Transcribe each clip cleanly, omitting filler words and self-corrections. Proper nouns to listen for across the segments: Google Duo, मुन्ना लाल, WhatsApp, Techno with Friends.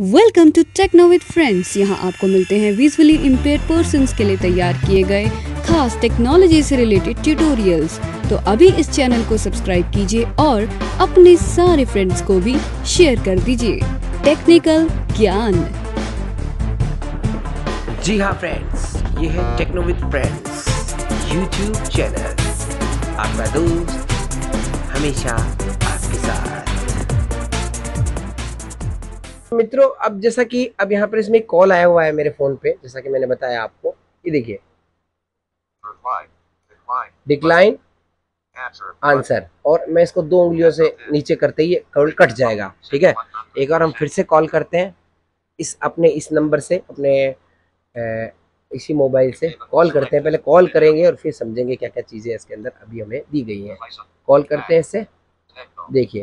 Welcome to techno with friends. यहाँ आपको मिलते हैं विजुअली इम्पेयर्ड पर्सन्स के लिए तैयार किए गए खास टेक्नोलॉजी से रिलेटेड ट्यूटोरियल्स। तो अभी इस चैनल को सब्सक्राइब कीजिए और अपने सारे फ्रेंड्स को भी शेयर कर दीजिए। टेक्निकल ज्ञान। जी हाँ फ्रेंड्स, ये है techno with friends YouTube channel, आपका दोस्त हमेशा आपके साथ। मित्रों, अब जैसा कि अब यहाँ पर इसमें कॉल आया हुआ है मेरे फोन पे, जैसा कि मैंने बताया आपको। ये देखिए, डिक्लाइन, आंसर, और मैं इसको दो उंगलियों से नीचे करते ही कॉल कट जाएगा। ठीक है, एक बार हम फिर से कॉल करते हैं इस अपने इस नंबर से, अपने इसी मोबाइल से कॉल करते हैं। पहले कॉल करेंगे और फिर समझेंगे क्या क्या चीज़ें इसके अंदर अभी हमें दी गई हैं। कॉल करते हैं इससे। देखिए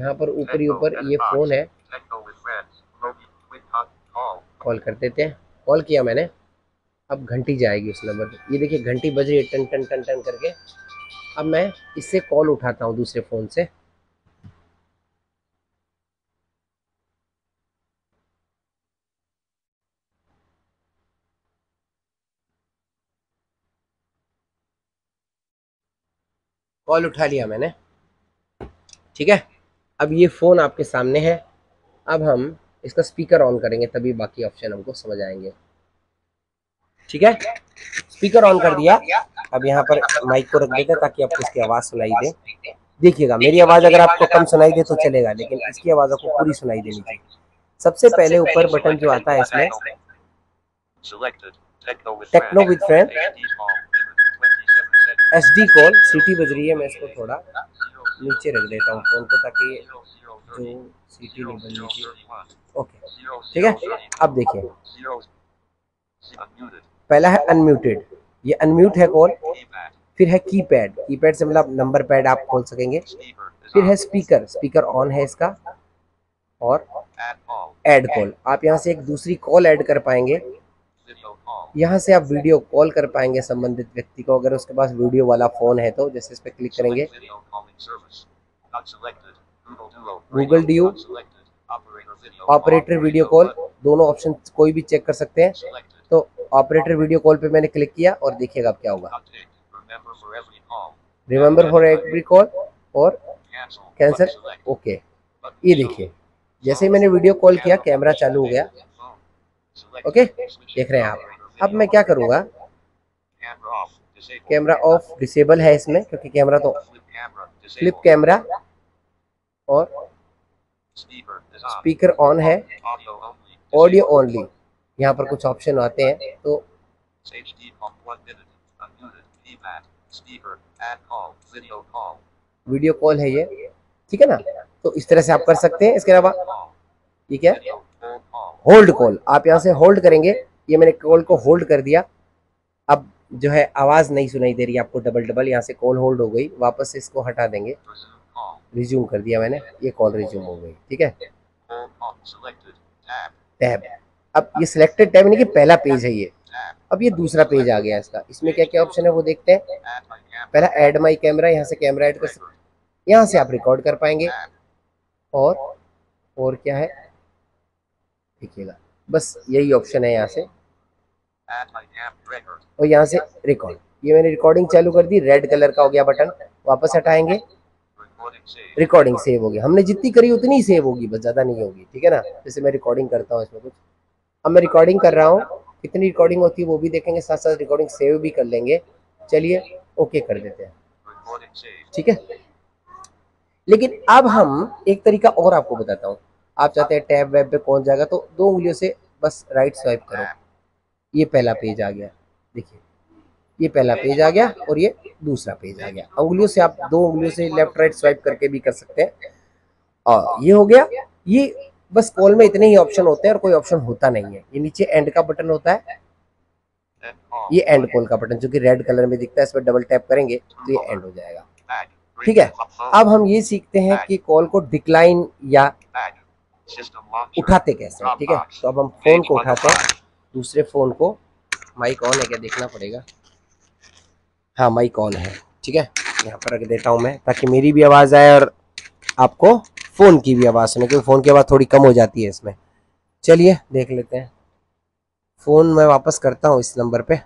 यहाँ पर ऊपरी ऊपर ये फोन है, कॉल कर देते हैं। कॉल किया मैंने, अब घंटी जाएगी उस नंबर पर। ये देखिए घंटी बज रही है, टन टन टन टन करके। अब मैं इससे कॉल उठाता हूँ दूसरे फ़ोन से। कॉल उठा लिया मैंने, ठीक है। अब ये फ़ोन आपके सामने है। अब हम इसका स्पीकर ऑन करेंगे, तभी बाकी ऑप्शन हमको समझ आएंगे। ठीक है, स्पीकर ऑन कर दिया। अब यहाँ पर माइक को रख देते हैं ताकि आपको इसकी आवाज़ सुनाई दे। देखिएगा, मेरी आवाज़ अगर आपको कम सुनाई दे तो चलेगा, लेकिन इसकी आवाज़ आपको पूरी सुनाई देनी चाहिए। सबसे पहले ऊपर बटन जो आता है इसमें techno with friend SD call, सीटी बज रही है, मैं इसको थोड़ा नीचे रख देता हूँ फोन को ताकि जो सीटी नहीं बजनी चाहिए। ओके, ठीक है। अब देखिए पहला है अनम्यूटेड, ये अनम्यूट है कॉल। फिर है कीपैड, कीपैड से मतलब नंबर पैड आप खोल सकेंगे। फिर है स्पीकर, स्पीकर ऑन है इसका। और ऐड कॉल, आप यहाँ से एक दूसरी कॉल ऐड कर पाएंगे। यहाँ से आप वीडियो कॉल कर पाएंगे संबंधित व्यक्ति को, अगर उसके पास वीडियो वाला फ़ोन है तो। जैसे इस पर क्लिक करेंगे, Google deo, operator video call, दोनों ऑप्शन कोई भी चेक कर सकते हैं। तो ऑपरेटर वीडियो कॉल पे मैंने क्लिक किया और देखिएगा अब क्या होगा। रिमेंबर फॉर एवरी कॉल और कैंसिल, ओके। ये देखिए जैसे ही मैंने वीडियो कॉल किया कैमरा चालू हो गया। ओके, देख रहे हैं आप। अब मैं क्या करूँगा, कैमरा ऑफ डिसेबल है इसमें, क्योंकि कैमरा तो फ्लिप कैमरा और स्पीकर ऑन है, ऑडियो ओनली। यहाँ पर कुछ ऑप्शन आते हैं तो वीडियो कॉल है ये, ठीक है ना। तो इस तरह से आप कर सकते हैं। इसके अलावा ये क्या है, होल्ड कॉल, आप यहाँ से होल्ड करेंगे। ये मैंने कॉल को होल्ड कर दिया। अब जो है आवाज़ नहीं सुनाई दे रही आपको डबल डबल, यहाँ से कॉल होल्ड हो गई। वापस से इसको हटा देंगे, रिज्यूम कर दिया मैंने, ये कॉल रिज्यूम हो गई। ठीक है, टैब, अब ये सिलेक्टेड टैब यानी कि पहला पेज है ये। अब ये दूसरा पेज आ गया इसका, इसमें क्या क्या ऑप्शन है वो देखते हैं। पहला ऐड माई कैमरा, यहाँ से कैमरा ऐड कर सकते, यहाँ से आप रिकॉर्ड कर पाएंगे। और क्या है देखिएगा, बस यही ऑप्शन है यहाँ से। और यहाँ से रिकॉर्ड, ये मैंने रिकॉर्डिंग चालू कर दी, रेड कलर का हो गया बटन, वापस हटाएंगे। रिकॉर्डिंग सेव होगी, हमने जितनी करी उतनी सेव होगी, बस ज़्यादा नहीं होगी, ठीक है ना। जैसे मैं रिकॉर्डिंग करता हूँ इसमें कुछ, अब मैं रिकॉर्डिंग कर रहा हूँ, कितनी रिकॉर्डिंग होती है वो भी देखेंगे, साथ साथ रिकॉर्डिंग सेव भी कर लेंगे। चलिए ओके कर देते हैं, ठीक है। लेकिन अब हम एक तरीका और आपको बताता हूँ। आप चाहते हैं टैब वेब पे पहुँच जाएगा तो दो उंगलियों से बस राइट स्वाइप करो, ये पहला पेज आ गया। देखिए ये पहला पेज आ गया और ये दूसरा पेज आ गया। उंगलियों से आप दो उंगलियों से लेफ्ट राइट स्वाइप करके भी कर सकते हैं। और ये हो गया, ये बस कॉल में इतने ही ऑप्शन होते हैं और कोई ऑप्शन होता नहीं है। ये नीचे एंड का बटन होता है, ये एंड कॉल का बटन जो कि रेड कलर में दिखता है, इस पर डबल टैप करेंगे तो ये एंड हो जाएगा। ठीक है, अब हम ये सीखते हैं कि कॉल को डिक्लाइन या उठाते कैसे। ठीक है, तो अब हम फोन को उठाते हैं, दूसरे फोन को। माइक ऑन है क्या देखना पड़ेगा, हाँ माइक ऑन है, ठीक है। यहाँ पर रख देता हूँ मैं ताकि मेरी भी आवाज़ आए और आपको फ़ोन की भी आवाज़ सुने, क्योंकि फ़ोन की आवाज़ थोड़ी कम हो जाती है इसमें। चलिए देख लेते हैं। फ़ोन मैं वापस करता हूँ इस नंबर पे।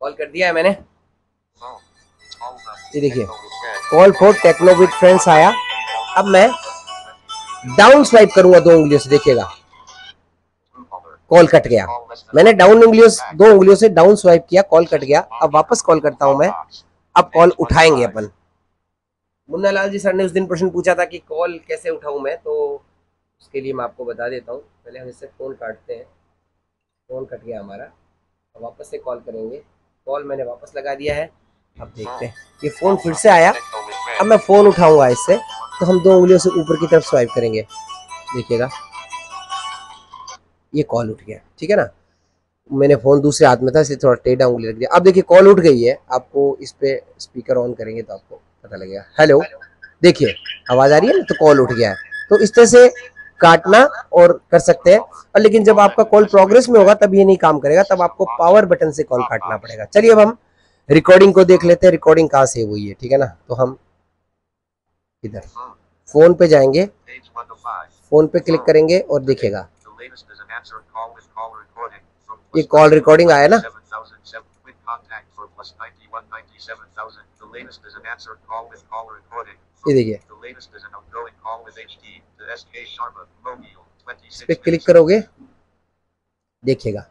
कॉल कर दिया है मैंने। ये देखिए call for techno with friends आया। अब मैं डाउन स्वाइप करूंगा दो उंगलियों से, देखिएगा कॉल कट गया। मैंने दो उंगलियों से डाउन स्वाइप किया, कॉल कट गया। अब वापस कॉल करता हूं मैं, अब कॉल उठाएंगे अपन। मुन्ना लाल जी सर ने उस दिन प्रश्न पूछा था कि कॉल कैसे उठाऊं मैं, तो उसके लिए मैं आपको बता देता हूं। पहले हम इससे फ़ोन काटते हैं। फ़ोन कट गया हमारा, अब वापस से कॉल करेंगे। कॉल मैंने वापस लगा दिया है। अब देखते हैं, ये फ़ोन फिर से आया। अब मैं फ़ोन उठाऊंगा इससे, तो हम दो उंगलियों से ऊपर की तरफ स्वाइप करेंगे, देखिएगा ये कॉल उठ गया। ठीक है ना, मैंने फ़ोन दूसरे हाथ में था इसलिए थोड़ा टेढ़ा उंगली रख दिया। अब देखिए कॉल उठ गई है। आपको इस पर स्पीकर ऑन करेंगे तो आपको पता लगेगा। हेलो, देखिए आवाज़ आ रही है ना, तो कॉल उठ गया है। तो इस तरह से काटना और कर सकते हैं। और लेकिन जब आपका कॉल प्रोग्रेस में होगा तब ये नहीं काम करेगा, तब आपको पावर बटन से कॉल काटना पड़ेगा। चलिए अब हम रिकॉर्डिंग को देख लेते हैं, रिकॉर्डिंग कहाँ से हुई है। ठीक है ना, तो हम इधर फोन पे जाएंगे, फोन पे क्लिक करेंगे और देखिएगा ये कॉल रिकॉर्डिंग आया ना। ये देखिए, इस पे क्लिक करोगे देखिएगा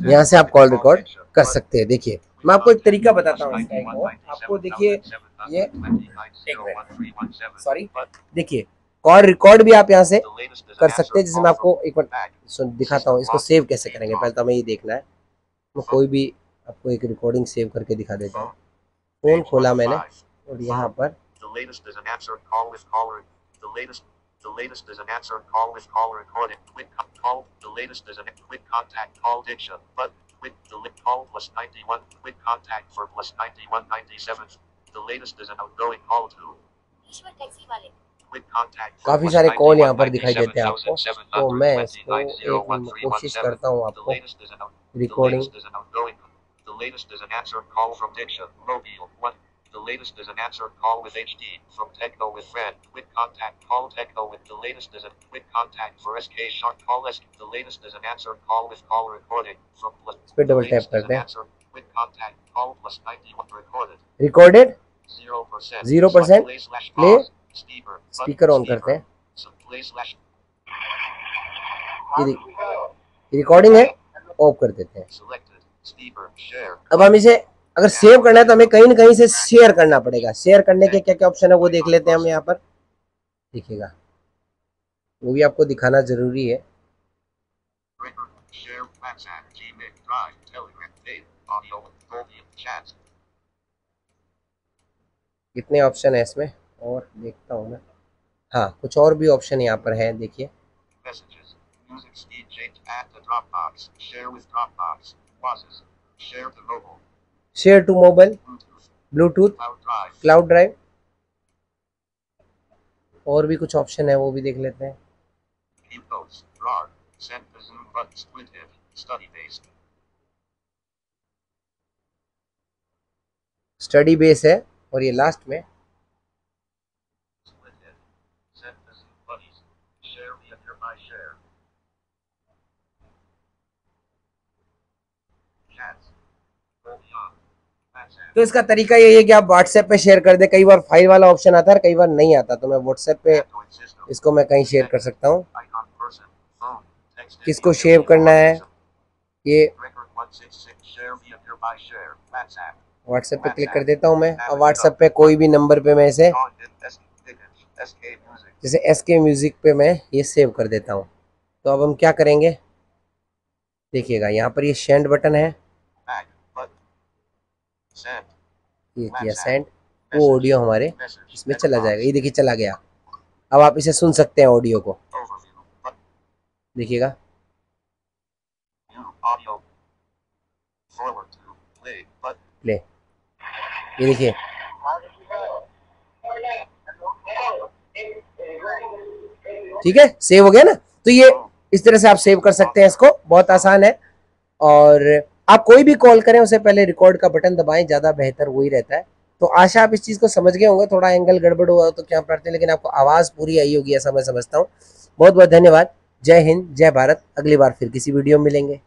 यहाँ से आप कॉल रिकॉर्ड कर सकते हैं। देखिए मैं आपको एक तरीका बताता हूँ आपको। देखिए ये, सॉरी, देखिए कॉल रिकॉर्ड भी आप यहाँ से कर सकते हैं। जैसे मैं आपको एक बार दिखाता हूँ इसको सेव कैसे करेंगे। पहले तो हमें ये देखना है, मैं कोई भी आपको एक रिकॉर्डिंग सेव करके दिखा देता हूँ। फोन खोला मैंने और यहाँ पर The latest is an answered call with caller recording. Quick call. The latest is a quick contact call diction. But quick delete call +91. Quick contact for +91 97. The latest is an outgoing call to. Ishwar taxi वाले. Quick contact. काफी सारे call यहाँ पर दिखाई देते हैं आपको। तो मैं इसको कोशिश करता हूँ आपको recording. The latest is an answered call from diction. Mobile one. The latest is an answered call with HD from Techno with Friends. Quick contact call Techno with. The latest is a quick contact for SK Sharp call SK. The latest is an answered call with call recording from. इसपे double tap करते हैं. Quick contact call +91 recorded. Recorded. 0%. Play. Speaker on करते हैं. Recording है, of कर देते हैं। अब हम इसे अगर सेव करना है तो हमें कहीं ना कहीं से शेयर करना पड़ेगा। शेयर करने के क्या क्या ऑप्शन है वो देख लेते हैं हम यहाँ पर, देखिएगा वो भी आपको दिखाना जरूरी है। कितने ऑप्शन है इसमें और देखता हूँ मैं। हाँ, कुछ और भी ऑप्शन यहाँ पर है, देखिए share to mobile, Bluetooth, cloud drive, और भी कुछ ऑप्शन है वो भी देख लेते हैं। स्टडी बेस है और ये लास्ट में तो इसका तरीका यही है कि आप WhatsApp पे शेयर कर दे। कई बार फाइल वाला ऑप्शन आता है, कई बार नहीं आता, तो मैं WhatsApp पे इसको मैं कहीं शेयर कर सकता हूँ। किसको शेयर करना है ये WhatsApp पे क्लिक कर देता हूँ मैं। और WhatsApp पे कोई भी नंबर पे मैं इसे, जैसे SK म्यूजिक पे मैं ये सेव कर देता हूँ। तो अब हम क्या करेंगे, देखिएगा यहाँ पर ये सेंड बटन है, ये किया सेंड, वो ऑडियो हमारे इसमें चला जाएगा। ये देखिए चला गया। अब आप इसे सुन सकते हैं ऑडियो को, देखिएगा प्ले। ये देखिए ठीक है, सेव हो गया ना। तो ये इस तरह से आप सेव कर सकते हैं इसको, बहुत आसान है। और आप कोई भी कॉल करें उससे पहले रिकॉर्ड का बटन दबाएं, ज़्यादा बेहतर वही रहता है। तो आशा आप इस चीज़ को समझ गए होंगे, थोड़ा एंगल गड़बड़ हुआ तो क्या प्रार्थना, लेकिन आपको आवाज़ पूरी आई होगी ऐसा मैं समझता हूँ। बहुत बहुत धन्यवाद, जय हिंद जय भारत। अगली बार फिर किसी वीडियो में मिलेंगे।